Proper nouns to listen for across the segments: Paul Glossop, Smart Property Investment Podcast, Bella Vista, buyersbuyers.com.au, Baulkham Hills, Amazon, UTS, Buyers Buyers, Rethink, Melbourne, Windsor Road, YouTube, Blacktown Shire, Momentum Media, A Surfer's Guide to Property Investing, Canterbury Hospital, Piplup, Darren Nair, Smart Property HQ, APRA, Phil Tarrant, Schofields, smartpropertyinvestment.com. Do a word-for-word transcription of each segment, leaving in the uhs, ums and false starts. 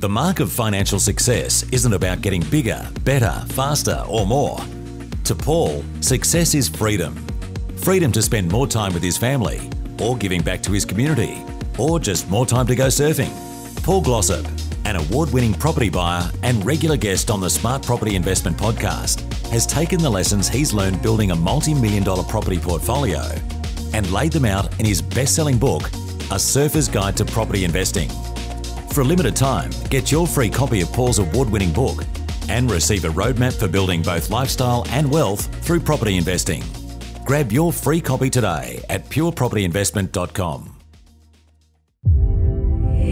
The mark of financial success isn't about getting bigger, better, faster, or more. To Paul, success is freedom. Freedom to spend more time with his family, or giving back to his community, or just more time to go surfing. Paul Glossop, an award-winning property buyer and regular guest on the Smart Property Investment Podcast, has taken the lessons he's learned building a multi-million dollar property portfolio and laid them out in his best-selling book, A Surfer's Guide to Property Investing. For a limited time, get your free copy of Paul's award-winning book and receive a roadmap for building both lifestyle and wealth through property investing. Grab your free copy today at pure property investment dot com.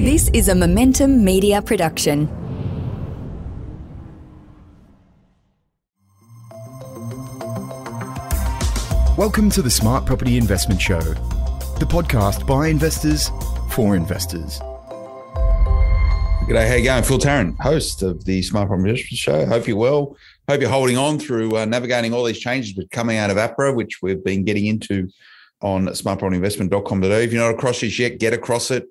This is a Momentum Media production. Welcome to the Smart Property Investment Show, the podcast by investors for investors. G'day, how you going? Phil Tarrant, host of the Smart Property Investment Show. Hope you're well. Hope you're holding on through uh, navigating all these changes that are coming out of APRA, which we've been getting into on smart property investment dot com. If you're not across this yet, get across it.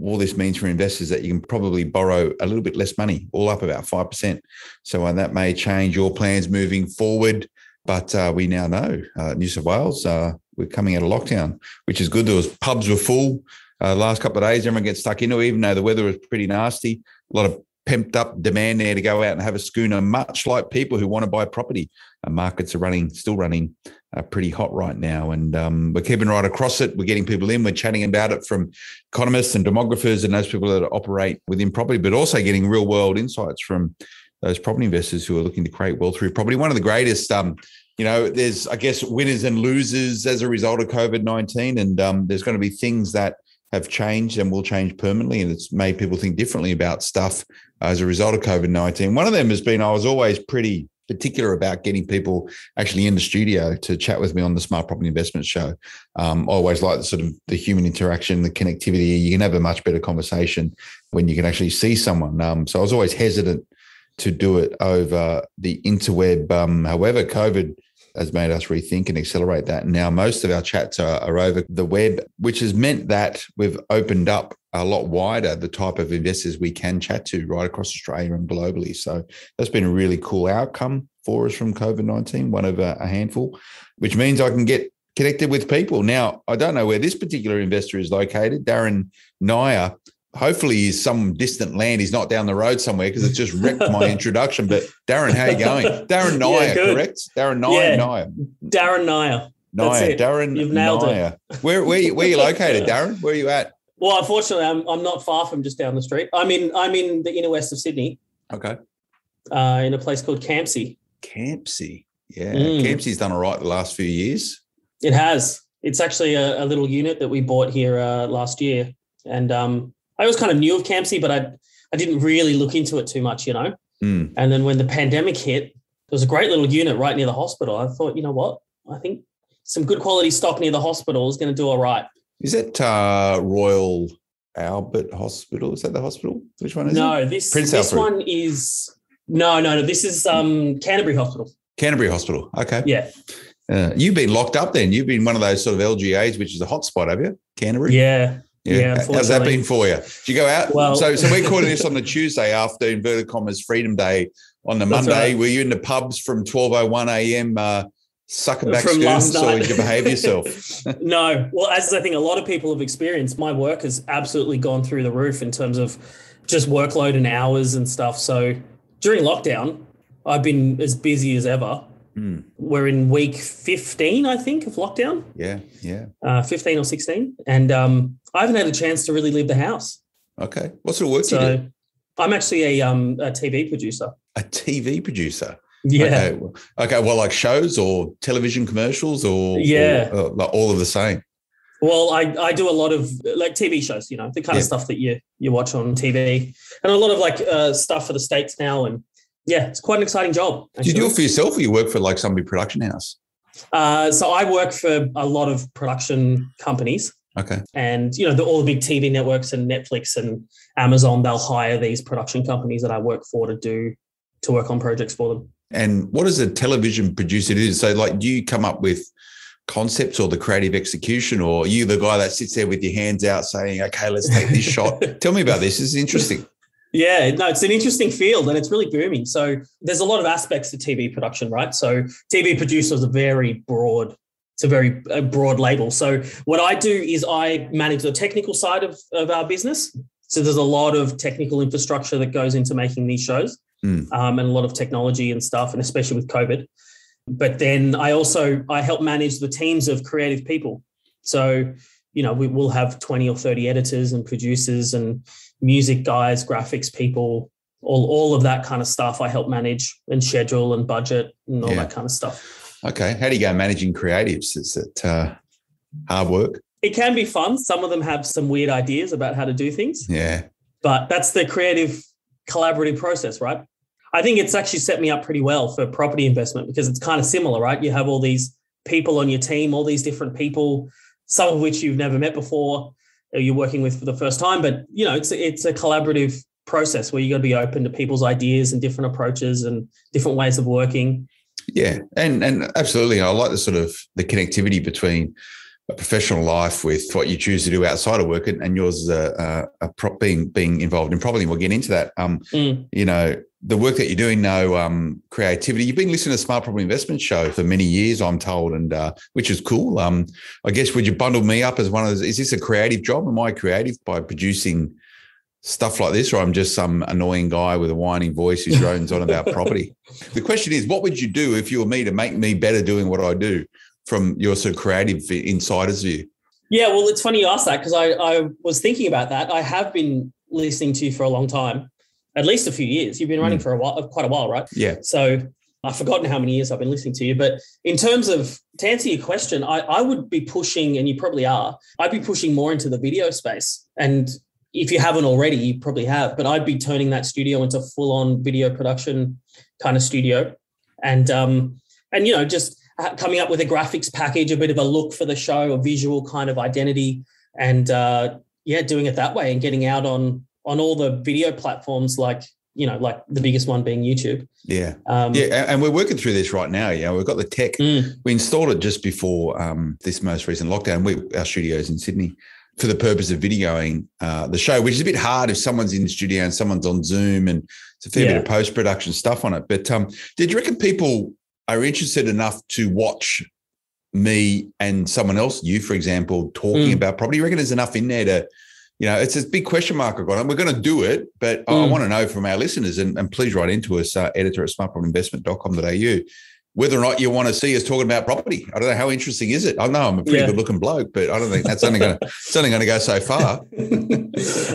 All this means for investors that you can probably borrow a little bit less money, all up about five percent. So uh, that may change your plans moving forward. But uh, we now know uh, New South Wales, uh, we're coming out of lockdown, which is good. There was pubs were full. Uh, last couple of days, everyone gets stuck into it, even though the weather was pretty nasty. A lot of pimped up demand there to go out and have a schooner, much like people who want to buy property. Uh, markets are running, still running uh, pretty hot right now. And um, we're keeping right across it. We're getting people in. We're chatting about it from economists and demographers and those people that operate within property, but also getting real world insights from those property investors who are looking to create wealth through property. One of the greatest, um, you know, there's, I guess, winners and losers as a result of COVID nineteen. And um, there's going to be things that have changed and will change permanently. And it's made people think differently about stuff as a result of COVID nineteen. One of them has been, I was always pretty particular about getting people actually in the studio to chat with me on the Smart Property Investment Show. Um, I always like the sort of the human interaction, the connectivity. You can have a much better conversation when you can actually see someone. Um, so I was always hesitant to do it over the interweb. Um, however, COVID has made us rethink and accelerate that. And now most of our chats are, are over the web, which has meant that we've opened up a lot wider the type of investors we can chat to right across Australia and globally. So that's been a really cool outcome for us from COVID nineteen, one of a, a handful, which means I can get connected with people. Now, I don't know where this particular investor is located. Darren Nair, hopefully he's some distant land. He's not down the road somewhere because it's just wrecked my introduction. But Darren, how are you going? Darren Nair, yeah, correct? Darren Nair, yeah. Nair. Darren Nair. Nair. Darren You've nailed Nair. It. Where, where, where are you located, Darren? Where are you at? Well, unfortunately, I'm, I'm not far from just down the street. I'm in, I'm in the inner west of Sydney. Okay. Uh, in a place called Campsie. Campsie. Yeah. Mm. Campsie's done all right the last few years. It has. It's actually a, a little unit that we bought here uh, last year. And, um, I was kind of new of Campsie, but I I didn't really look into it too much, you know. Mm. And then when the pandemic hit, there was a great little unit right near the hospital. I thought, you know what? I think some good quality stock near the hospital is going to do all right. Is it uh, Royal Albert Hospital? Is that the hospital? Which one is no, it? No, this, this one is – no, no, no. This is um, Canterbury Hospital. Canterbury Hospital. Okay. Yeah. Uh, you've been locked up then. You've been one of those sort of L G As, which is a hotspot, have you? Canterbury? Yeah. Yeah, yeah. How's that been for you? Did you go out? Well, so so we're calling this on the Tuesday after inverted commas Freedom Day on the Monday. Right. Were you in the pubs from twelve oh one a m uh, sucking back students, or did you behave yourself? No. Well, as I think a lot of people have experienced, my work has absolutely gone through the roof in terms of just workload and hours and stuff. So during lockdown, I've been as busy as ever. Mm. We're in week fifteen, I think, of lockdown. Yeah, yeah. Uh, fifteen or sixteen. And um, I haven't had a chance to really leave the house. Okay. What sort of work so, do you do? I'm actually a, um, a T V producer. A T V producer? Yeah. Okay. Well, okay, well, like shows or television commercials or, yeah. or, or like all of the same? Well, I, I do a lot of like T V shows, you know, the kind yeah. of stuff that you, you watch on T V and a lot of like uh, stuff for the States now and, yeah, it's quite an exciting job. Actually. Do you do it for yourself or you work for like somebody production house? Uh, so I work for a lot of production companies. Okay. And, you know, the, all the big T V networks and Netflix and Amazon, they'll hire these production companies that I work for to do, to work on projects for them. And what does a television producer do? So like do you come up with concepts or the creative execution or are you the guy that sits there with your hands out saying, okay, let's take this shot? Tell me about this. This is interesting. Yeah, no, it's an interesting field and it's really booming. So there's a lot of aspects to T V production, right? So T V producers are very broad. It's a very a broad label. So what I do is I manage the technical side of, of our business. So there's a lot of technical infrastructure that goes into making these shows mm. um, and a lot of technology and stuff, and especially with COVID. But then I also, I help manage the teams of creative people. So, you know, we will have twenty or thirty editors and producers and music guys, graphics people, all, all of that kind of stuff. I help manage and schedule and budget and all yeah. that kind of stuff. Okay. How do you go managing creatives? Is it uh, hard work? It can be fun. Some of them have some weird ideas about how to do things. Yeah. But that's the creative collaborative process, right? I think it's actually set me up pretty well for property investment because it's kind of similar, right? You have all these people on your team, all these different people, some of which you've never met before, or you're working with for the first time. But, you know, it's a, it's a collaborative process where you got to be open to people's ideas and different approaches and different ways of working. Yeah, and and absolutely. I like the sort of the connectivity between a professional life with what you choose to do outside of work, and, and yours is a, a, a prop being, being involved in property. We'll get into that. Um, mm. You know, the work that you're doing, though, um, creativity, you've been listening to Smart Property Investment Show for many years, I'm told, and uh, which is cool. Um, I guess, would you bundle me up as one of those? Is this a creative job? Am I creative by producing stuff like this, or I'm just some annoying guy with a whining voice who drones on about property? The question is, what would you do if you were me to make me better doing what I do from your sort of creative insider's view? Yeah, well, it's funny you ask that because I, I was thinking about that. I have been listening to you for a long time, at least a few years. You've been running mm. for a while, quite a while, right? Yeah. So I've forgotten how many years I've been listening to you. But in terms of, to answer your question, I, I would be pushing, and you probably are, I'd be pushing more into the video space. And if you haven't already, you probably have, but I'd be turning that studio into full-on video production kind of studio. And, um, and you know, just coming up with a graphics package, a bit of a look for the show, a visual kind of identity, and, uh, yeah, doing it that way and getting out on on all the video platforms like, you know, like the biggest one being YouTube. Yeah. Um, yeah, and we're working through this right now. Yeah, we've got the tech. Mm. We installed it just before um, this most recent lockdown. We, our studio's in Sydney, for the purpose of videoing uh, the show, which is a bit hard if someone's in the studio and someone's on Zoom, and it's a fair yeah. bit of post-production stuff on it. But um, did you reckon people are interested enough to watch me and someone else, you, for example, talking mm. about property? You reckon there's enough in there to, you know, it's a big question mark I've got, and we're going to do it, but mm. I want to know from our listeners, and, and please write into us, uh, editor at smart property investment dot com dot a u, whether or not you want to see us talking about property. I don't know, how interesting is it? I know I'm a pretty yeah. good-looking bloke, but I don't think that's only going to it's only going to go so far.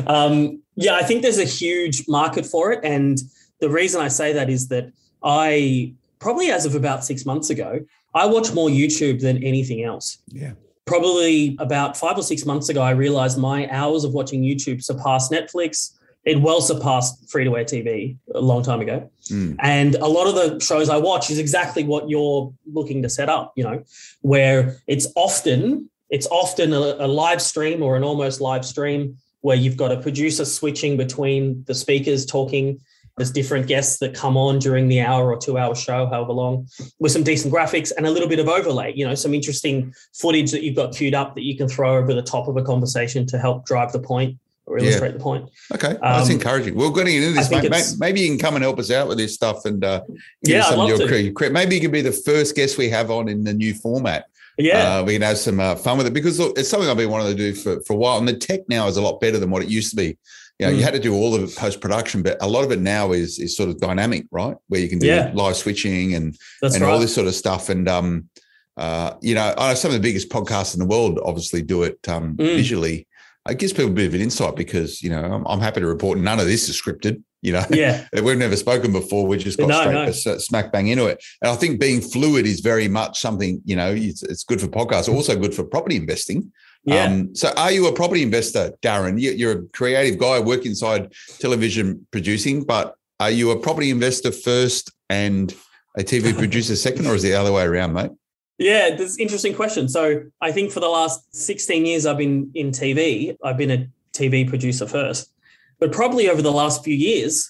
um, yeah, I think there's a huge market for it, and the reason I say that is that I probably, as of about six months ago, I watch more YouTube than anything else. Yeah. Probably about five or six months ago, I realized my hours of watching YouTube surpassed Netflix. It well surpassed free-to-air T V a long time ago. Mm. And a lot of the shows I watch is exactly what you're looking to set up, you know, where it's often it's often a, a live stream or an almost live stream where you've got a producer switching between the speakers talking. There's different guests that come on during the hour or two hour show, however long, with some decent graphics and a little bit of overlay, you know, some interesting footage that you've got queued up that you can throw over the top of a conversation to help drive the point or illustrate yeah. the point. Okay, um, that's encouraging. We're getting into this, mate. Maybe you can come and help us out with this stuff and uh, give yeah, us some of your creative. Maybe you could be the first guest we have on in the new format. Yeah, uh, we can have some uh, fun with it because look, it's something I've been wanting to do for, for a while, and the tech now is a lot better than what it used to be. You know, mm. you had to do all of it post-production, but a lot of it now is is sort of dynamic, right? Where you can do yeah. live switching and That's and right. all this sort of stuff. And, um, uh, you know, I know some of the biggest podcasts in the world obviously do it um, mm. visually. It gives people a bit of an insight because, you know, I'm, I'm happy to report none of this is scripted, you know. Yeah. We've never spoken before. We just got no, straight no. smack bang into it. And I think being fluid is very much something, you know, it's, it's good for podcasts, also good for property investing. Yeah. Um, so are you a property investor, Darren? You're a creative guy, work inside television producing, but are you a property investor first and a T V producer second, or is it the other way around, mate? Yeah, that's an interesting question. So I think for the last sixteen years I've been in T V, I've been a T V producer first, but probably over the last few years,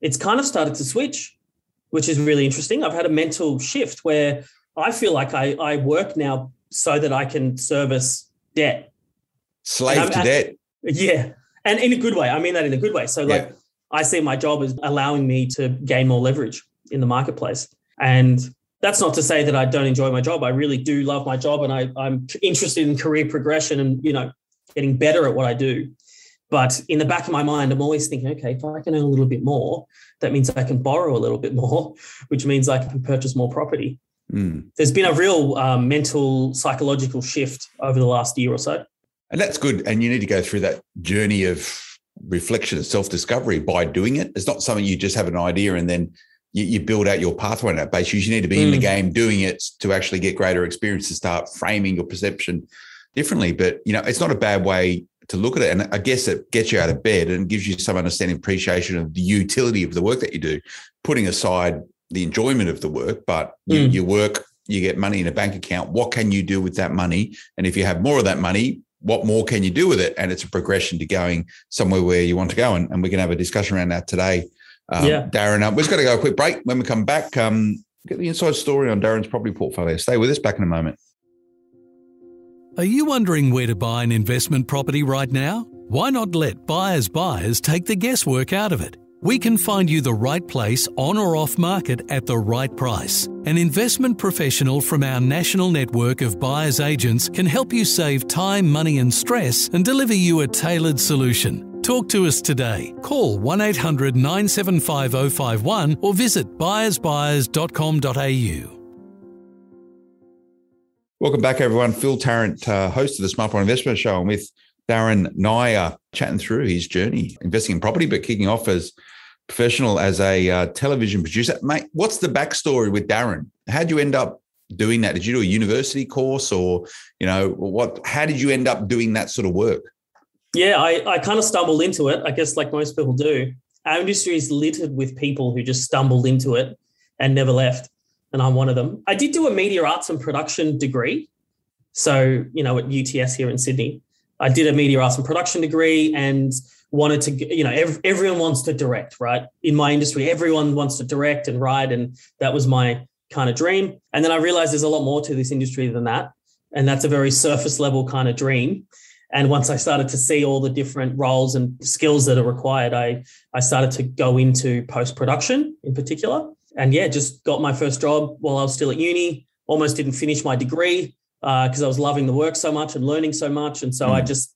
it's kind of started to switch, which is really interesting. I've had a mental shift where I feel like I, I work now so that I can service debt. Slave to debt. Yeah. And in a good way. I mean that in a good way. So like yeah. I see my job as allowing me to gain more leverage in the marketplace. And that's not to say that I don't enjoy my job. I really do love my job, and I, I'm interested in career progression and, you know, getting better at what I do. But in the back of my mind, I'm always thinking, okay, if I can earn a little bit more, that means I can borrow a little bit more, which means I can purchase more property. Mm. There's been a real um, mental, psychological shift over the last year or so. And that's good. And you need to go through that journey of reflection and self-discovery by doing it. It's not something you just have an idea and then you, you build out your pathway on that basis. You need to be mm. in the game doing it to actually get greater experience to start framing your perception differently. But, you know, it's not a bad way to look at it. And I guess it gets you out of bed and gives you some understanding, appreciation of the utility of the work that you do, putting aside the enjoyment of the work, but you, mm. you work, you get money in a bank account. What can you do with that money? And if you have more of that money, what more can you do with it? And it's a progression to going somewhere where you want to go. And, and we can have a discussion around that today. Um, yeah. Darren, um, we're just going to go a quick break. When we come back, um, get the inside story on Darren's property portfolio. Stay with us. Back in a moment. Are you wondering where to buy an investment property right now? Why not let Buyers Buyers take the guesswork out of it? We can find you the right place on or off market at the right price. An investment professional from our national network of buyers agents can help you save time, money and stress and deliver you a tailored solution. Talk to us today. Call one eight hundred nine seven five oh five one or visit buyers buyers dot com dot a u. Welcome back, everyone. Phil Tarrant, uh, host of the Smart Property Investment Show, and with Darren Nair, chatting through his journey, investing in property, but kicking off as professional as a uh, television producer. Mate, what's the backstory with Darren? How'd you end up doing that? Did you do a university course or, you know, what? How did you end up doing that sort of work? Yeah, I, I kind of stumbled into it, I guess, like most people do. Our industry is littered with people who just stumbled into it and never left. And I'm one of them. I did do a media arts and production degree. So, you know, at U T S here in Sydney, I did a media arts and production degree and wanted to, you know, ev- everyone wants to direct, right? In my industry, everyone wants to direct and write. And that was my kind of dream. And then I realized there's a lot more to this industry than that. And that's a very surface level kind of dream. And once I started to see all the different roles and skills that are required, I, I started to go into post-production in particular. And yeah, just got my first job while I was still at uni, almost didn't finish my degree because uh, I was loving the work so much and learning so much. And so mm. I just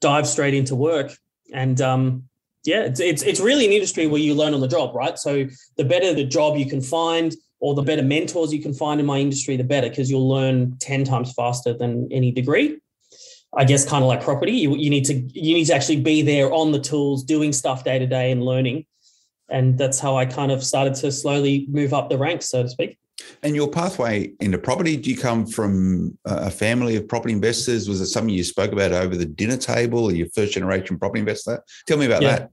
dived straight into work. And um, yeah, it's, it's it's really an industry where you learn on the job, right? So the better the job you can find or the better mentors you can find in my industry, the better, because you'll learn ten times faster than any degree. I guess kind of like property, you, you need to you need to actually be there on the tools, doing stuff day to day and learning. And that's how I kind of started to slowly move up the ranks, so to speak. And your pathway into property, do you come from a family of property investors? Was it something you spoke about over the dinner table or your first generation property investor? Tell me about yeah. that.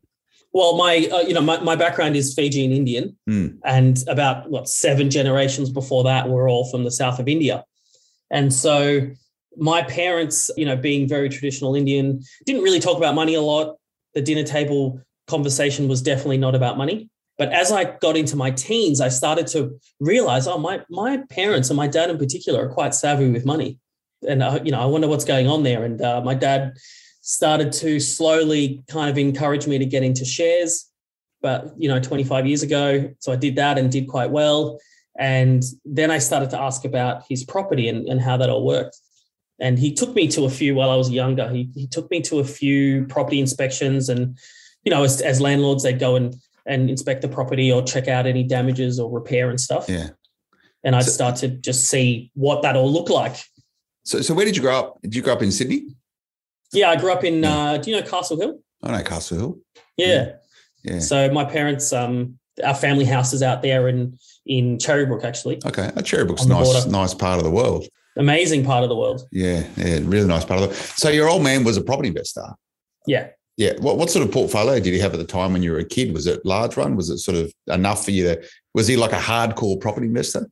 Well, my uh, you know my, my background is Fijian Indian mm. and about, what, seven generations before that were all from the south of India. And so my parents, you know, being very traditional Indian, didn't really talk about money a lot. The dinner table conversation was definitely not about money. But as I got into my teens, I started to realize, oh, my my parents and my dad in particular are quite savvy with money. And, uh, you know, I wonder what's going on there. And uh, my dad started to slowly kind of encourage me to get into shares, but, you know, twenty-five years ago. So I did that and did quite well. And then I started to ask about his property and, and how that all worked. And he took me to a few while I was younger. He, he took me to a few property inspections and, you know, as, as landlords, they'd go and, and inspect the property or check out any damages or repair and stuff. Yeah. And I'd so, start to just see what that all looked like. So so where did you grow up? Did you grow up in Sydney? Yeah, I grew up in, yeah. uh, do you know Castle Hill? I know Castle Hill. Yeah. yeah. yeah. So my parents, um, our family house is out there in, in Cherrybrook, actually. Okay. Oh, Cherrybrook's a nice, nice part of the world. Amazing part of the world. Yeah, yeah, really nice part of the world. So your old man was a property investor? Yeah. Yeah. What what sort of portfolio did he have at the time when you were a kid? Was it a large one? Was it sort of enough for you to, was he like a hardcore property investor?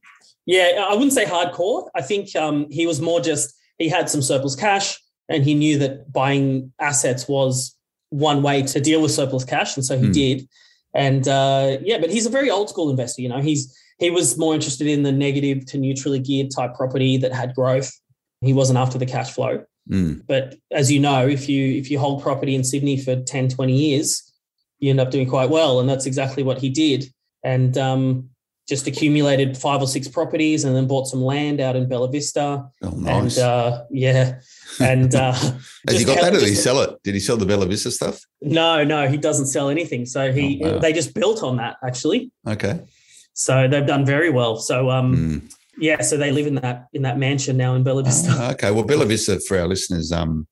Yeah, I wouldn't say hardcore. I think um, he was more just, he had some surplus cash and he knew that buying assets was one way to deal with surplus cash. And so he mm. did. And uh, yeah, but he's a very old school investor. You know, he's, he was more interested in the negative to neutrally geared type property that had growth. He wasn't after the cash flow. Mm. But as you know, if you if you hold property in Sydney for ten, twenty years, you end up doing quite well. And that's exactly what he did. And um, just accumulated five or six properties and then bought some land out in Bella Vista. Oh, nice. And, uh, yeah. And uh, has he got kept, that or did he sell it? Did he sell the Bella Vista stuff? No, no, he doesn't sell anything. So he oh, wow. they just built on that, actually. Okay. So they've done very well. So, um, mm. yeah, so they live in that in that mansion now in Bella Vista. Oh, okay. Well, Bella Vista, for our listeners, um,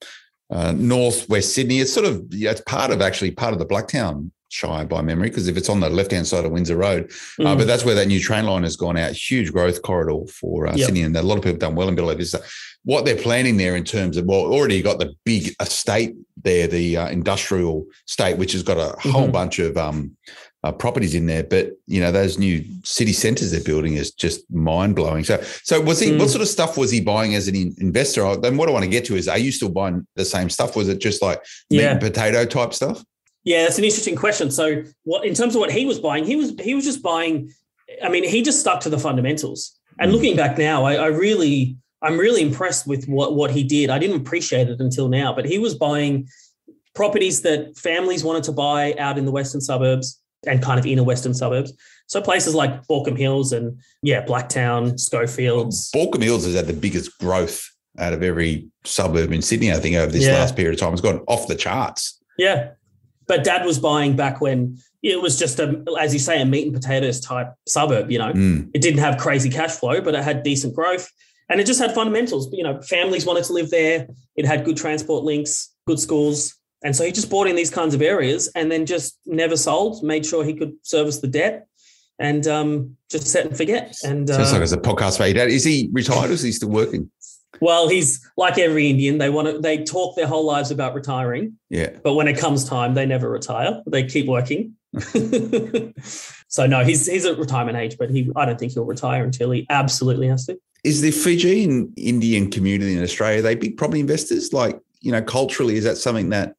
uh, north west Sydney, it's sort of, yeah, it's part of actually part of the Blacktown Shire by memory, because if it's on the left-hand side of Windsor Road, mm. uh, but that's where that new train line has gone out, huge growth corridor for uh, yep. Sydney, and a lot of people have done well in Bella Vista. What they're planning there in terms of, well, already got the big estate there, the uh, industrial estate, which has got a mm-hmm. whole bunch of um, uh, properties in there, but, you know, those new city centres they're building is just mind-blowing. So so was he? Mm. what sort of stuff was he buying as an in- investor? I, then what I want to get to is, are you still buying the same stuff? Was it just like meat yeah. and potato type stuff? Yeah, that's an interesting question. So what, in terms of what he was buying, he was he was just buying, I mean, he just stuck to the fundamentals. And looking back now, I, I really, I'm really impressed with what, what he did. I didn't appreciate it until now, but he was buying properties that families wanted to buy out in the western suburbs and kind of inner western suburbs. So places like Baulkham Hills and, yeah, Blacktown, Schofields. Well, Baulkham Hills has had the biggest growth out of every suburb in Sydney, I think, over this yeah. last period of time. It's gone off the charts. Yeah. But Dad was buying back when it was just, a, as you say, a meat and potatoes type suburb, you know. Mm. It didn't have crazy cash flow, but it had decent growth and it just had fundamentals. You know, families wanted to live there. It had good transport links, good schools. And so he just bought in these kinds of areas and then just never sold, made sure he could service the debt and um, just set and forget. And so it's uh, like it's a podcast about your dad. Is he retired or is he still working? Well, he's like every Indian. They want to. They talk their whole lives about retiring. Yeah. But when it comes time, they never retire. They keep working. So no, he's he's at retirement age, but he. I don't think he'll retire until he absolutely has to. Is the Fijian Indian community in Australia, are they big property investors? Like, you know, culturally, is that something that,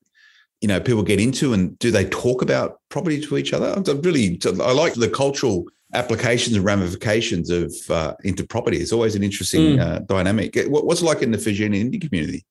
you know, people get into, and do they talk about property to each other? I'm really, I like the cultural applications and ramifications of uh, into property. It's always an interesting mm. uh, dynamic. What, what's it like in the Fijian Indian community?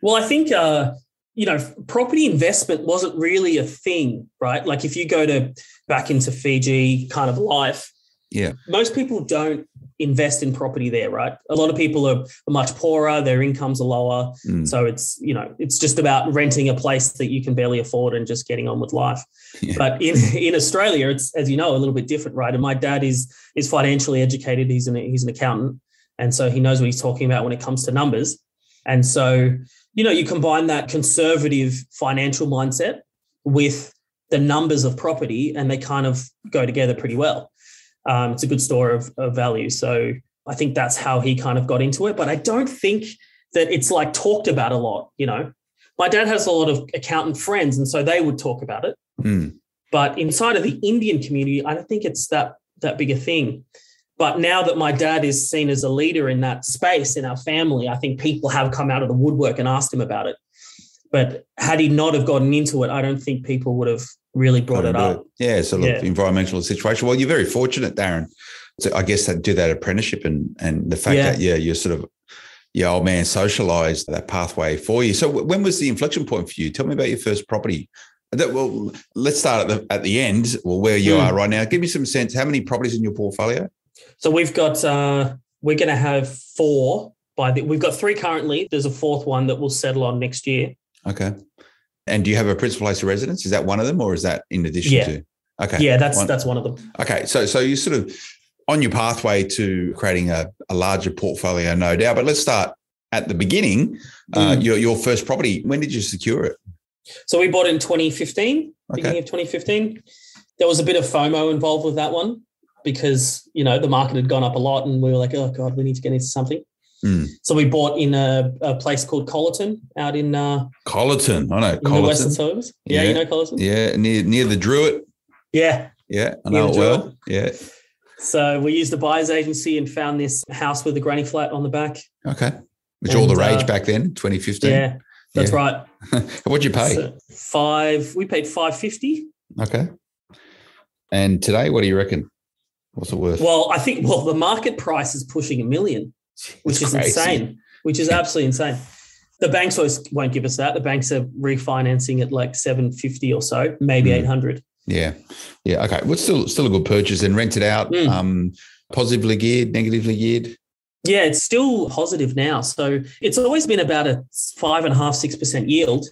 Well, I think, uh, you know, property investment wasn't really a thing, right? Like if you go to back into Fiji kind of life, yeah, most people don't invest in property there, right? A lot of people are much poorer, their incomes are lower. Mm. So it's, you know, it's just about renting a place that you can barely afford and just getting on with life. Yeah. But in, in Australia, it's, as you know, a little bit different, right? And my dad is is financially educated. He's an, he's an accountant. And so he knows what he's talking about when it comes to numbers. And so, you know, you combine that conservative financial mindset with the numbers of property and they kind of go together pretty well. Um, it's a good store of, of value. So I think that's how he kind of got into it. But I don't think that it's like talked about a lot, you know. My dad has a lot of accountant friends and so they would talk about it. Mm. But inside of the Indian community, I don't think it's that that big a thing. But now that my dad is seen as a leader in that space in our family, I think people have come out of the woodwork and asked him about it. But had he not have gotten into it, I don't think people would have really brought it up. Yeah, so look, yeah. environmental situation. Well, you're very fortunate, Darren. So I guess that do that apprenticeship and and the fact yeah. that, yeah, you're sort of, your old man socialised that pathway for you. So when was the inflection point for you? Tell me about your first property. That, well, let's start at the, at the end or where you mm. are right now. Give me some sense. How many properties in your portfolio? So we've got, uh, we're going to have four. by the, We've got three currently. There's a fourth one that we'll settle on next year. Okay. And do you have a principal place of residence? Is that one of them or is that in addition yeah. to? Okay. Yeah, that's one. that's one of them. Okay. So so you're sort of on your pathway to creating a, a larger portfolio, no doubt. But let's start at the beginning. Mm. Uh, your, your first property, when did you secure it? So we bought it in twenty fifteen, okay. beginning of twenty fifteen. There was a bit of FOMO involved with that one because, you know, the market had gone up a lot and we were like, oh, God, we need to get into something. Mm. So we bought in a, a place called Colyton out in uh, Colyton. I know Colyton. The western suburbs. Yeah, yeah, you know Colyton. Yeah, near near the Druitt. Yeah, yeah, I know it well. Yeah. So we used the buyer's agency and found this house with a granny flat on the back. Okay, which and, all the rage uh, back then, twenty fifteen. Yeah, that's yeah. right. What'd you pay? So five. We paid five fifty. Okay. And today, what do you reckon? What's it worth? Well, I think well the market price is pushing a million. Which it's is crazy. insane, which is absolutely insane. The banks always won't give us that. The banks are refinancing at like seven fifty or so, maybe mm. eight hundred. Yeah. Yeah. Okay. Well, it's still, still a good purchase and rented out, mm. um, positively geared, negatively geared. Yeah, it's still positive now. So it's always been about a five and a half, six percent yield.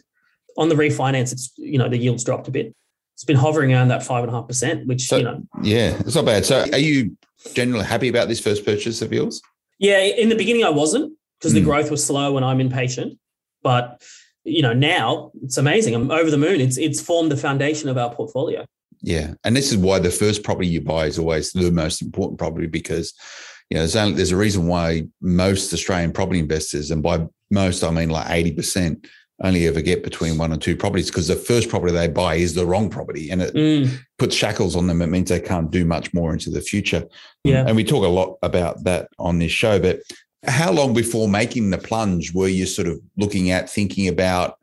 On the refinance, it's, you know, the yield's dropped a bit. It's been hovering around that five and a half percent, which, so, you know. Yeah, it's not bad. So are you generally happy about this first purchase of yours? Yeah, in the beginning I wasn't, because mm. the growth was slow and I'm impatient. But, you know, now it's amazing. I'm over the moon. It's it's formed the foundation of our portfolio. Yeah, and this is why the first property you buy is always the most important property, because, you know, there's, only, there's a reason why most Australian property investors, and by most I mean like eighty percent, only ever get between one and two properties, because the first property they buy is the wrong property, and it mm. puts shackles on them. It means they can't do much more into the future. Yeah. And we talk a lot about that on this show, but how long before making the plunge were you sort of looking at, thinking about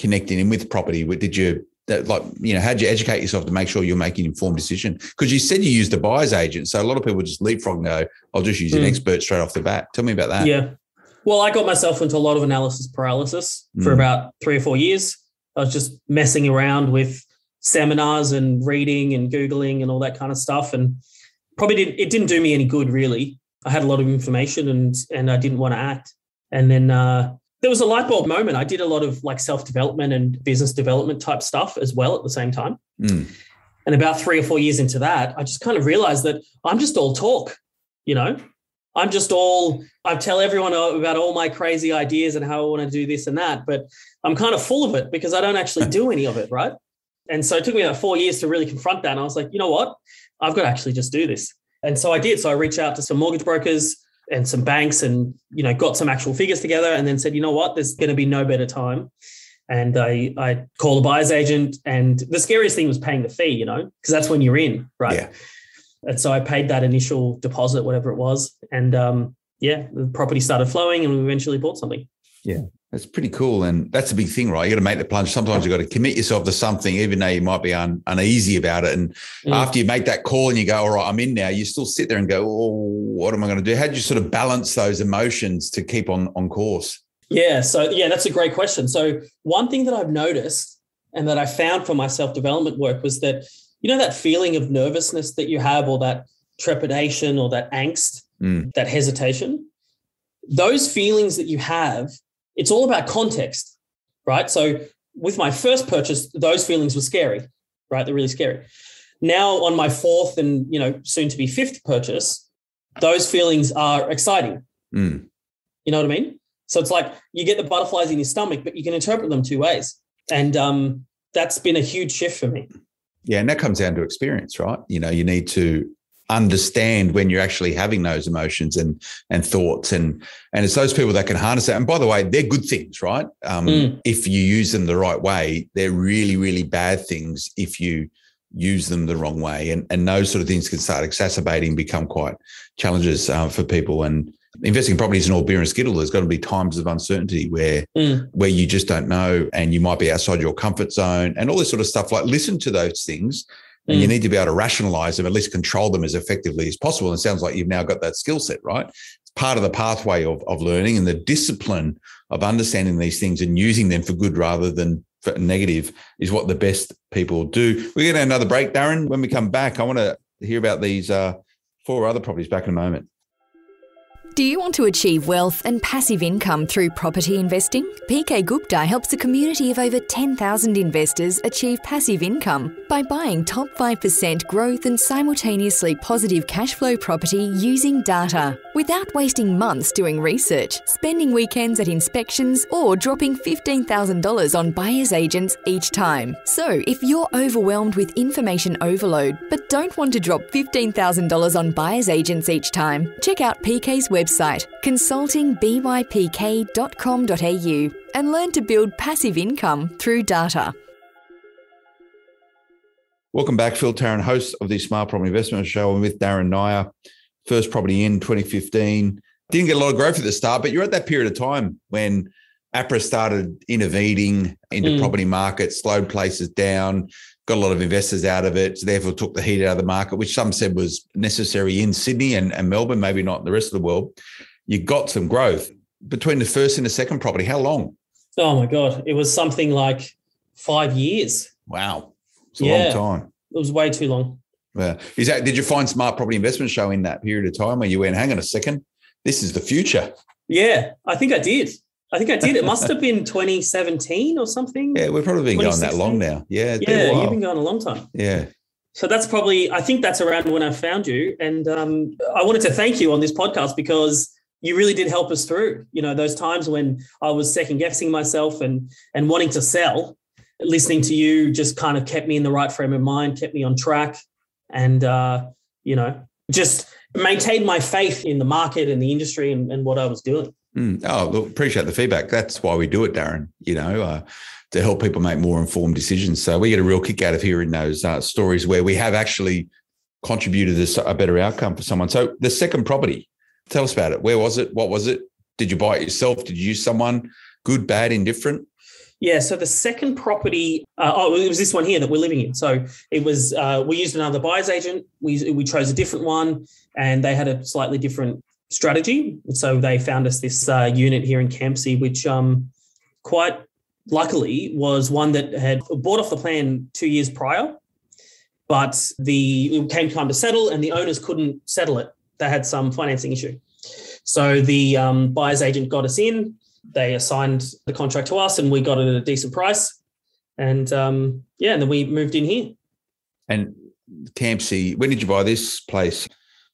connecting in with property? Did you, like, you know, how did you educate yourself to make sure you're making an informed decision? Because you said you used a buyer's agent. So a lot of people just leapfrog and go, I'll just use mm. an expert straight off the bat. Tell me about that. Yeah. Well, I got myself into a lot of analysis paralysis for mm. about three or four years. I was just messing around with seminars and reading and Googling and all that kind of stuff. And probably didn't, it didn't do me any good, really. I had a lot of information and and I didn't want to act. And then uh, there was a light bulb moment. I did a lot of like self-development and business development type stuff as well at the same time. Mm. And about three or four years into that, I just kind of realized that I'm just all talk, you know? I'm just all, I tell everyone about all my crazy ideas and how I want to do this and that, but I'm kind of full of it because I don't actually do any of it, right? And so it took me about four years to really confront that. And I was like, you know what? I've got to actually just do this. And so I did. So I reached out to some mortgage brokers and some banks and, you know, got some actual figures together and then said, you know what? There's going to be no better time. And I, I called a buyer's agent, and the scariest thing was paying the fee, you know, because that's when you're in, right? Yeah. And so I paid that initial deposit, whatever it was. And um, yeah, the property started flowing and we eventually bought something. Yeah, that's pretty cool. And that's a big thing, right? You got to make the plunge. Sometimes you've got to commit yourself to something, even though you might be un- uneasy about it. And mm. after you make that call and you go, all right, I'm in now, you still sit there and go, oh, what am I going to do? How do you sort of balance those emotions to keep on, on course? Yeah. So yeah, that's a great question. So one thing that I've noticed and that I found for my self-development work was that, you know, that feeling of nervousness that you have, or that trepidation, or that angst, mm. that hesitation, those feelings that you have, it's all about context, right? So with my first purchase, those feelings were scary, right? They're really scary. Now on my fourth and, you know, soon to be fifth purchase, those feelings are exciting. Mm. You know what I mean? So it's like you get the butterflies in your stomach, but you can interpret them two ways. And um, that's been a huge shift for me. Yeah, and that comes down to experience, right? You know, you need to understand when you're actually having those emotions and and thoughts, and and it's those people that can harness that. And by the way, they're good things, right? Um, mm. If you use them the right way. They're really, really bad things if you use them the wrong way. And and those sort of things can start exacerbating, become quite challenges uh, for people. And investing in property isn't all beer and skittle. There's got to be times of uncertainty where mm. where you just don't know, and you might be outside your comfort zone and all this sort of stuff. Like, listen to those things, and mm. you need to be able to rationalize them, at least control them as effectively as possible. And it sounds like you've now got that skill set, right? It's part of the pathway of, of learning and the discipline of understanding these things and using them for good rather than for negative is what the best people do. We're going to have another break, Darren. When we come back, I want to hear about these uh, four other properties back in a moment. Do you want to achieve wealth and passive income through property investing? P K Gupta helps a community of over ten thousand investors achieve passive income by buying top five percent growth and simultaneously positive cash flow property using data, without wasting months doing research, spending weekends at inspections, or dropping fifteen thousand dollars on buyer's agents each time. So if you're overwhelmed with information overload but don't want to drop fifteen thousand dollars on buyer's agents each time, check out P K's website. Website consulting b y p k dot com dot a u and learn to build passive income through data. Welcome back, Phil Tarrant, host of the Smart Property Investment Show. I'm with Darren Nair. First property in twenty fifteen. Didn't get a lot of growth at the start, but you're at that period of time when APRA started intervening into mm. property markets, slowed places down, got a lot of investors out of it, so therefore took the heat out of the market, which some said was necessary in Sydney and, and Melbourne, maybe not in the rest of the world. You got some growth. Between the first and the second property, how long? Oh, my God. It was something like five years. Wow. It's a yeah. long time. It was way too long. Yeah. Is that, did you find Smart Property Investment Show in that period of time where you went, hang on a second, this is the future? Yeah, I think I did. I think I did. It must have been twenty seventeen or something. Yeah, we've probably been going that long now. Yeah, yeah, you've been going a long time. Yeah. So that's probably, I think that's around when I found you. And um, I wanted to thank you on this podcast because you really did help us through, you know, those times when I was second guessing myself and and wanting to sell. Listening to you just kind of kept me in the right frame of mind, kept me on track, and, uh, you know, just maintained my faith in the market and the industry and, and what I was doing. Mm. Oh, look, appreciate the feedback. That's why we do it, Darren, you know, uh, to help people make more informed decisions. So we get a real kick out of hearing those uh, stories where we have actually contributed this, a better outcome for someone. So the second property, tell us about it. Where was it? What was it? Did you buy it yourself? Did you use someone? Good, bad, indifferent? Yeah, so the second property, uh, oh, it was this one here that we're living in. So it was, uh, we used another buyer's agent. We, we chose a different one and they had a slightly different strategy. So they found us this uh, unit here in Campsie, which um, quite luckily was one that had bought off the plan two years prior, but the it came time to settle and the owners couldn't settle it. They had some financing issue. So the um, buyer's agent got us in. They assigned the contract to us and we got it at a decent price. And um, yeah, and then we moved in here. And Campsie, when did you buy this place?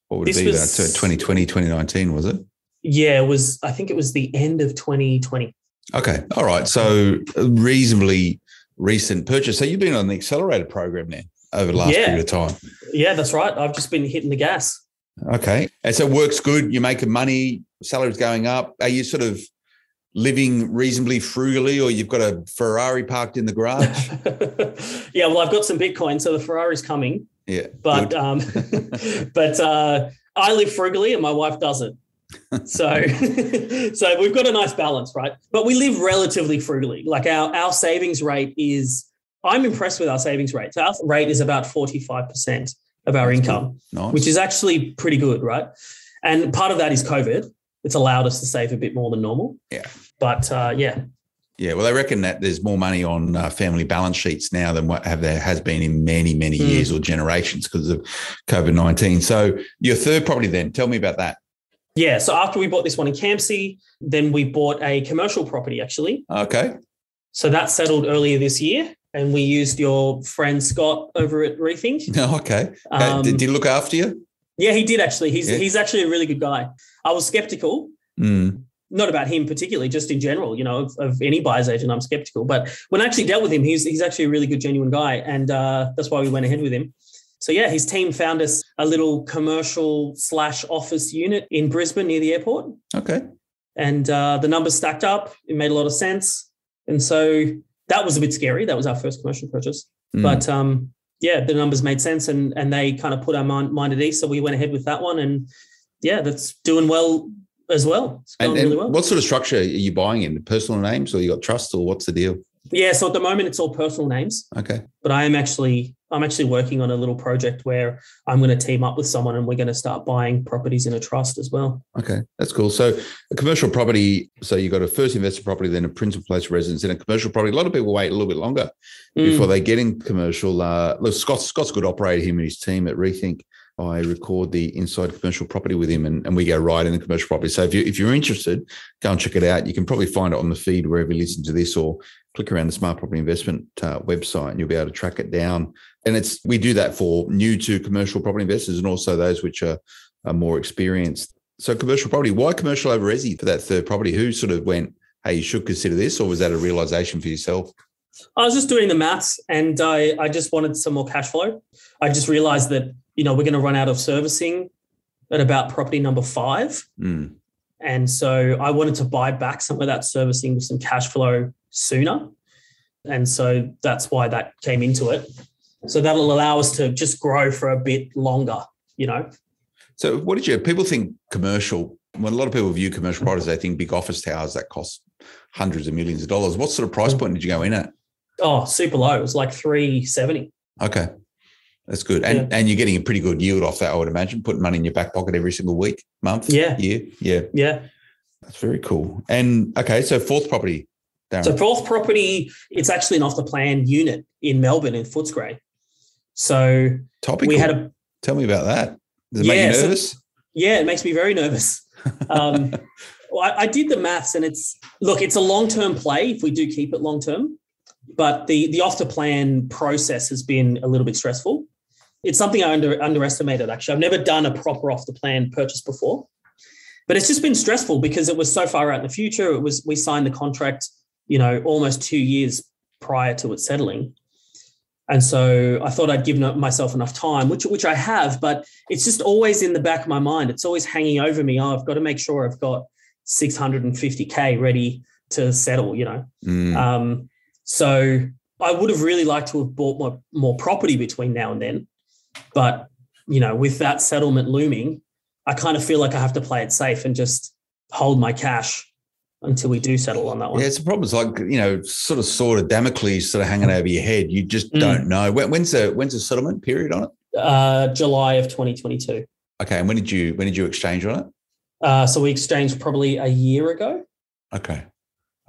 What would this it be? Was, so twenty twenty, twenty nineteen, was it? Yeah, it was. I think it was the end of twenty twenty. Okay. All right. So a reasonably recent purchase. So you've been on the accelerator program now over the last yeah. period of time. Yeah, that's right. I've just been hitting the gas. Okay. And so work's good. You're making money. Salary's going up. Are you sort of living reasonably frugally, or you've got a Ferrari parked in the garage? Yeah, well, I've got some Bitcoin, so the Ferrari's coming. Yeah, but um, but uh, I live frugally and my wife doesn't. So so we've got a nice balance, right? But we live relatively frugally. Like our, our savings rate is, I'm impressed with our savings rate. So our rate is about forty-five percent of our That's income, cool. Nice. Which is actually pretty good, right? And part of that is COVID. It's allowed us to save a bit more than normal. Yeah. But uh, yeah. Yeah. Well, I reckon that there's more money on uh, family balance sheets now than what have there has been in many, many mm. years or generations because of COVID nineteen. So your third property then, tell me about that. Yeah. So after we bought this one in Campsie, then we bought a commercial property actually. Okay. So that settled earlier this year and we used your friend Scott over at Rethink. Oh, okay. Um, did he look after you? Yeah, he did actually. He's yeah. he's actually a really good guy. I was skeptical, mm. not about him particularly, just in general, you know, of, of any buyer's agent, I'm skeptical. But when I actually dealt with him, he's he's actually a really good, genuine guy. And uh, that's why we went ahead with him. So, yeah, his team found us a little commercial slash office unit in Brisbane near the airport. Okay. And uh, the numbers stacked up. It made a lot of sense. And so that was a bit scary. That was our first commercial purchase. Mm. But um yeah, the numbers made sense and and they kind of put our mind, mind at ease. So we went ahead with that one and, yeah, that's doing well as well. It's going and, and really well. What sort of structure are you buying in? Personal names or you got trusts or what's the deal? Yeah, so at the moment it's all personal names. Okay. But I am actually I'm actually working on a little project where I'm going to team up with someone and we're going to start buying properties in a trust as well. Okay, that's cool. So a commercial property, so you've got a first investor property, then a principal place residence, and a commercial property. A lot of people wait a little bit longer mm. before they get in commercial. Uh, look, Scott's, Scott's a good operator, him and his team at Rethink. I record the Inside Commercial Property with him and, and we go right in the commercial property. So if, you, if you're interested, go and check it out. You can probably find it on the feed wherever you listen to this or click around the Smart Property Investment uh, website and you'll be able to track it down. And it's we do that for new to commercial property investors and also those which are, are more experienced. So commercial property, why commercial over resi for that third property? Who sort of went, hey, you should consider this, or was that a realisation for yourself? I was just doing the maths and I, I just wanted some more cash flow. I just realised that, you know, we're going to run out of servicing at about property number five. Mm. And so I wanted to buy back some of that servicing with some cash flow sooner. And so that's why that came into it. So that'll allow us to just grow for a bit longer, you know. So what did you, people think commercial, when a lot of people view commercial properties, they think big office towers that cost hundreds of millions of dollars. What sort of price point did you go in at? Oh, super low. It was like three seventy. Okay. That's good. And yeah. and you're getting a pretty good yield off that, I would imagine, putting money in your back pocket every single week, month, yeah. year. Yeah. Yeah. That's very cool. And, okay, so fourth property, Darren. So fourth property, it's actually an off-the-plan unit in Melbourne in Footscray. So topical. We had a tell me about that. Does it yeah, make you nervous? So, yeah, it makes me very nervous. Um, well, I, I did the maths, and it's look, it's a long-term play if we do keep it long-term, but the the off-to-plan process has been a little bit stressful. It's something I under, underestimated, actually. I've never done a proper off-the-plan purchase before, but it's just been stressful because it was so far out in the future. It was we signed the contract, you know, almost two years prior to it settling. And so I thought I'd given myself enough time, which which I have, but it's just always in the back of my mind. It's always hanging over me. Oh, I've got to make sure I've got six hundred fifty K ready to settle, you know. Mm. Um, so I would have really liked to have bought more, more property between now and then. But, you know, with that settlement looming, I kind of feel like I have to play it safe and just hold my cash until we do settle on that one. Yeah, it's a problem. It's like, you know, sort of sword of Damocles sort of hanging over your head. You just mm. don't know. When, when's the when's the settlement period on it? Uh, July of twenty twenty-two. Okay. And when did you when did you exchange on it? Uh, so we exchanged probably a year ago. Okay.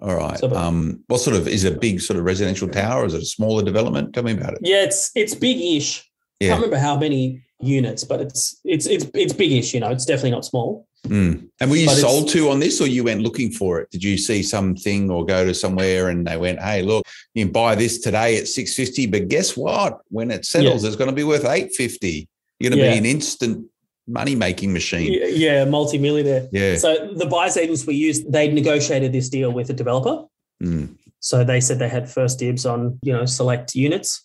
All right. So about, um, what sort of, is it a big sort of residential tower? Is it a smaller development? Tell me about it. Yeah, it's it's big-ish. Yeah. I can't remember how many units, but it's it's it's it's big-ish, you know. It's definitely not small. Mm. And were you but sold to on this, or you went looking for it? Did you see something or go to somewhere and they went, hey, look, you can buy this today at six fifty, but guess what? When it settles, yeah. it's going to be worth eight fifty. You're going to yeah. be an instant money-making machine. Yeah, multi-millionaire. Yeah. So the buyer's agents we used, they negotiated this deal with a developer. Mm. So they said they had first dibs on, you know, select units.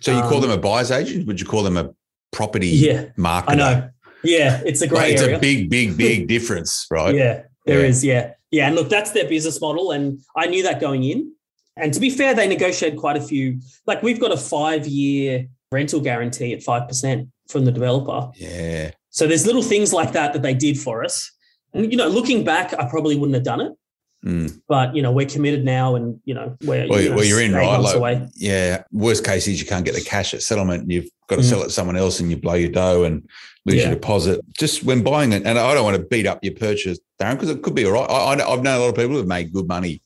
So you um, call them a buyer's agent? Would you call them a property yeah, marketer? I know. Yeah, it's a great. It's area. a big, big, big difference, right? Yeah, there yeah. is. Yeah, yeah. And look, that's their business model, and I knew that going in. And to be fair, they negotiated quite a few. Like we've got a five-year rental guarantee at five percent from the developer. Yeah. So there's little things like that that they did for us. And you know, looking back, I probably wouldn't have done it. Mm. But you know, we're committed now, and you know, we're well, you know, well you're in right. Like, away. Yeah. Worst case is you can't get the cash at settlement. You've got to mm. sell it to someone else, and you blow your dough and lose yeah. your deposit. Just when buying it, and I don't want to beat up your purchase, Darren, because it could be all right. I, I, I've known a lot of people who have made good money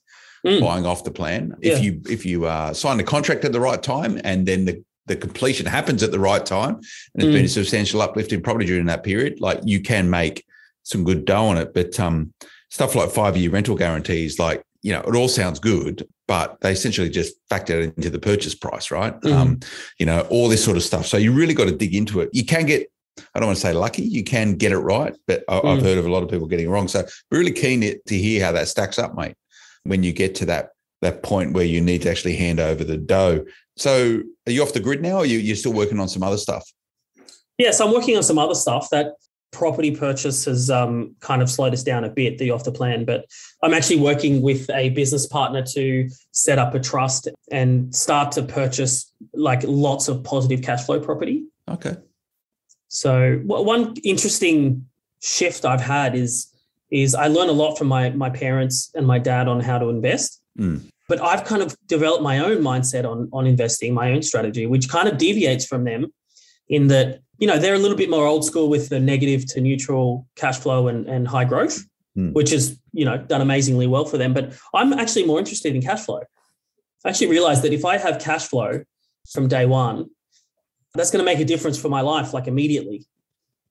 mm. buying off the plan. Yeah. If you if you uh, sign the contract at the right time, and then the, the completion happens at the right time, and it's mm. been a substantial uplift in property during that period, like you can make some good dough on it. But um, stuff like five-year rental guarantees, like, you know, it all sounds good, but they essentially just factor it into the purchase price, right? Mm. Um, you know, all this sort of stuff. So you really got to dig into it. You can get, I don't want to say lucky, you can get it right, but I've mm. heard of a lot of people getting it wrong. So we're really keen to hear how that stacks up, mate, when you get to that that point where you need to actually hand over the dough. So are you off the grid now, or are you, you're still working on some other stuff? Yeah, so I'm working on some other stuff. That property purchase has um, kind of slowed us down a bit, the off the plan, but I'm actually working with a business partner to set up a trust and start to purchase like lots of positive cash flow property. Okay. So one interesting shift I've had is is I learned a lot from my my parents and my dad on how to invest, mm. but I've kind of developed my own mindset on on investing, my own strategy, which kind of deviates from them in that, you know, they're a little bit more old school with the negative to neutral cash flow and, and high growth, mm. which is, you know, done amazingly well for them. But I'm actually more interested in cash flow. I actually realized that if I have cash flow from day one, that's going to make a difference for my life, like immediately,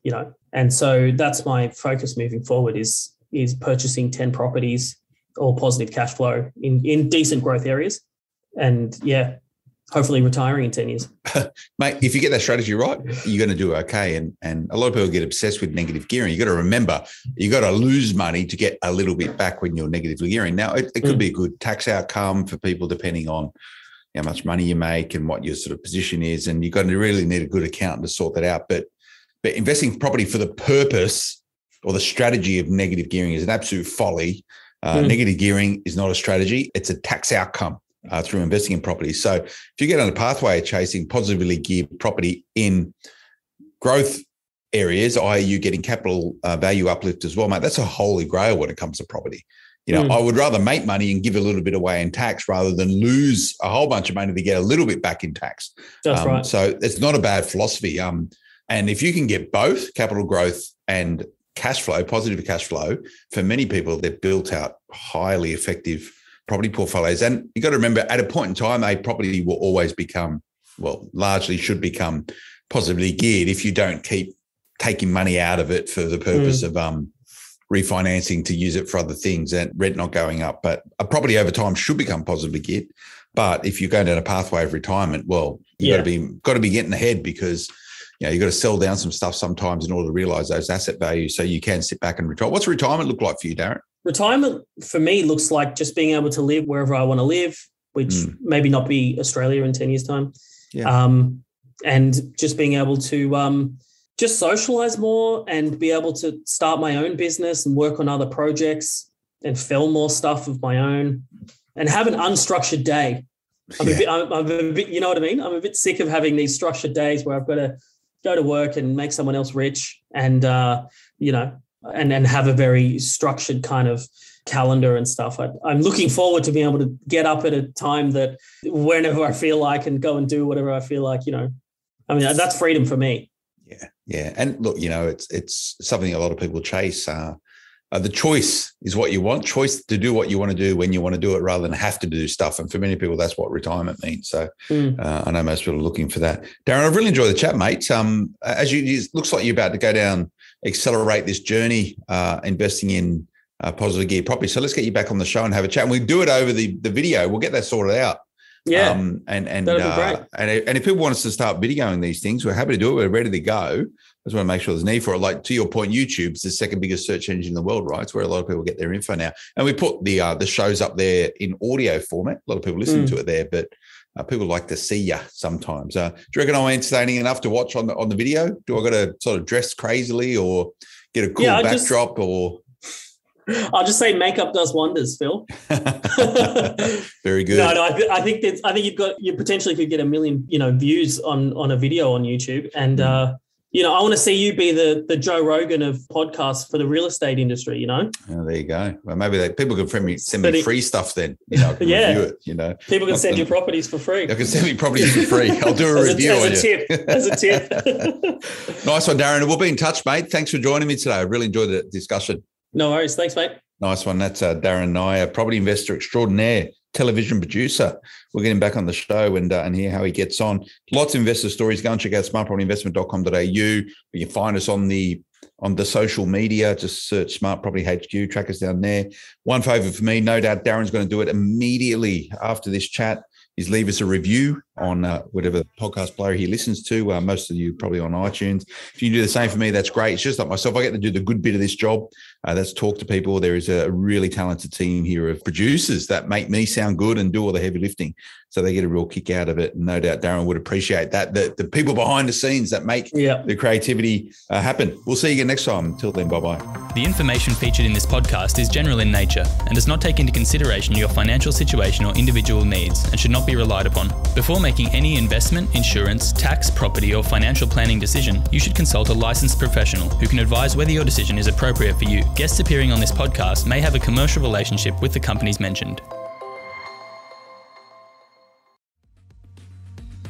you know. And so that's my focus moving forward is, is purchasing ten properties, all positive cash flow in, in decent growth areas. And yeah, hopefully retiring in ten years. Mate, if you get that strategy right, you're going to do okay. And, and a lot of people get obsessed with negative gearing. You've got to remember, you've got to lose money to get a little bit back when you're negatively gearing. Now, it, it could mm. be a good tax outcome for people depending on how much money you make and what your sort of position is. And you're going to really need a good accountant to sort that out. But, but investing property for the purpose or the strategy of negative gearing is an absolute folly. Uh, mm. Negative gearing is not a strategy. It's a tax outcome. Uh, through investing in property. So if you get on a pathway of chasing positively geared property in growth areas, that is you getting capital uh, value uplift as well, mate, that's a holy grail when it comes to property. You know, mm. I would rather make money and give a little bit away in tax rather than lose a whole bunch of money to get a little bit back in tax. That's um, right. So it's not a bad philosophy. Um, and if you can get both capital growth and cash flow, positive cash flow, for many people, they've built out highly effective property portfolios. And you've got to remember, at a point in time, a property will always become well, largely should become positively geared if you don't keep taking money out of it for the purpose mm. of um, refinancing to use it for other things and rent not going up. But a property over time should become positively geared. But if you're going down a pathway of retirement, well, you've yeah. got to be got to be getting ahead, because you know, you've got to sell down some stuff sometimes in order to realise those asset values so you can sit back and retire. What's retirement look like for you, Darren? Retirement for me looks like just being able to live wherever I want to live, which mm. maybe not be Australia in ten years' time. Yeah. Um, and just being able to um, just socialise more and be able to start my own business and work on other projects and film more stuff of my own and have an unstructured day. I'm yeah. a bit, I'm, I'm a bit, you know what I mean? I'm a bit sick of having these structured days where I've got to go to work and make someone else rich and, uh, you know, and, and have a very structured kind of calendar and stuff. I, I'm looking forward to being able to get up at a time that whenever I feel like and go and do whatever I feel like, you know. I mean, that's freedom for me. Yeah, yeah. And look, you know, it's it's something a lot of people chase. Uh, uh, the choice is what you want, choice to do what you want to do when you want to do it rather than have to do stuff. And for many people, that's what retirement means. So mm. uh, I know most people are looking for that. Darren, I've really enjoyed the chat, mate. Um, as you, it looks like you're about to go down, accelerate this journey, uh, investing in uh, positive gear property. So let's get you back on the show and have a chat. And we'll do it over the, the video. We'll get that sorted out. Yeah, um, and and uh, and and if people want us to start videoing these things, we're happy to do it. We're ready to go. I just want to make sure there's need for it. Like, to your point, YouTube's the second biggest search engine in the world, right? It's where a lot of people get their info now. And we put the uh, the shows up there in audio format. A lot of people listen mm. to it there, but uh, people like to see you sometimes. Uh, do you reckon I'm entertaining enough to watch on the on the video? Do I got to sort of dress crazily or get a cool yeah, backdrop just... or? I'll just say makeup does wonders, Phil. Very good. No, no, I, th- I think that's, I think you've got you potentially could get a million, you know, views on on a video on YouTube, and uh, you know, I want to see you be the the Joe Rogan of podcasts for the real estate industry. You know, oh, there you go. Well, maybe they, people can send me send me free stuff then. You know, I can yeah. review it. You know, people can send you properties for free. They can send me properties for free. I'll do a as review. A, as, on a you. as a tip. As a tip. Nice one, Darren. We'll be in touch, mate. Thanks for joining me today. I really enjoyed the discussion. No worries. Thanks, mate. Nice one. That's uh, Darren Nair, property investor extraordinaire, television producer. We'll get him back on the show and uh, and hear how he gets on. Lots of investor stories. Go and check out smart property investment dot com dot a u. You can find us on the on the social media. Just search Smart Property H Q. Track us down there. One favour for me, no doubt Darren's going to do it immediately after this chat, is leave us a review on uh, whatever podcast player he listens to. Uh, most of you probably on iTunes. If you do the same for me, that's great. It's just like myself. I get to do the good bit of this job. Uh, that's talk to people. There is a really talented team here of producers that make me sound good and do all the heavy lifting. So they get a real kick out of it. And no doubt Darren would appreciate that. The, the people behind the scenes that make yeah. the creativity uh, happen. We'll see you again next time. Until then, bye-bye. The information featured in this podcast is general in nature and does not take into consideration your financial situation or individual needs and should not be relied upon. Before making any investment, insurance, tax, property, or financial planning decision, you should consult a licensed professional who can advise whether your decision is appropriate for you. Guests appearing on this podcast may have a commercial relationship with the companies mentioned.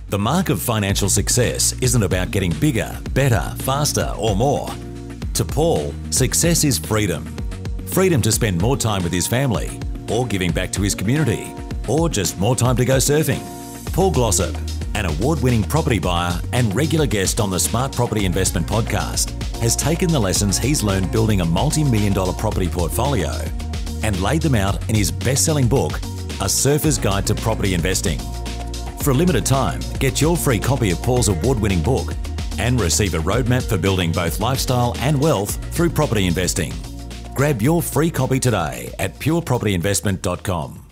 The mark of financial success isn't about getting bigger, better, faster, or more. To Paul, success is freedom. Freedom to spend more time with his family, or giving back to his community, or just more time to go surfing. Paul Glossop, an award-winning property buyer and regular guest on the Smart Property Investment Podcast, has taken the lessons he's learned building a multi-million dollar property portfolio and laid them out in his best-selling book, A Surfer's Guide to Property Investing. For a limited time, get your free copy of Paul's award-winning book and receive a roadmap for building both lifestyle and wealth through property investing. Grab your free copy today at pure property investment dot com.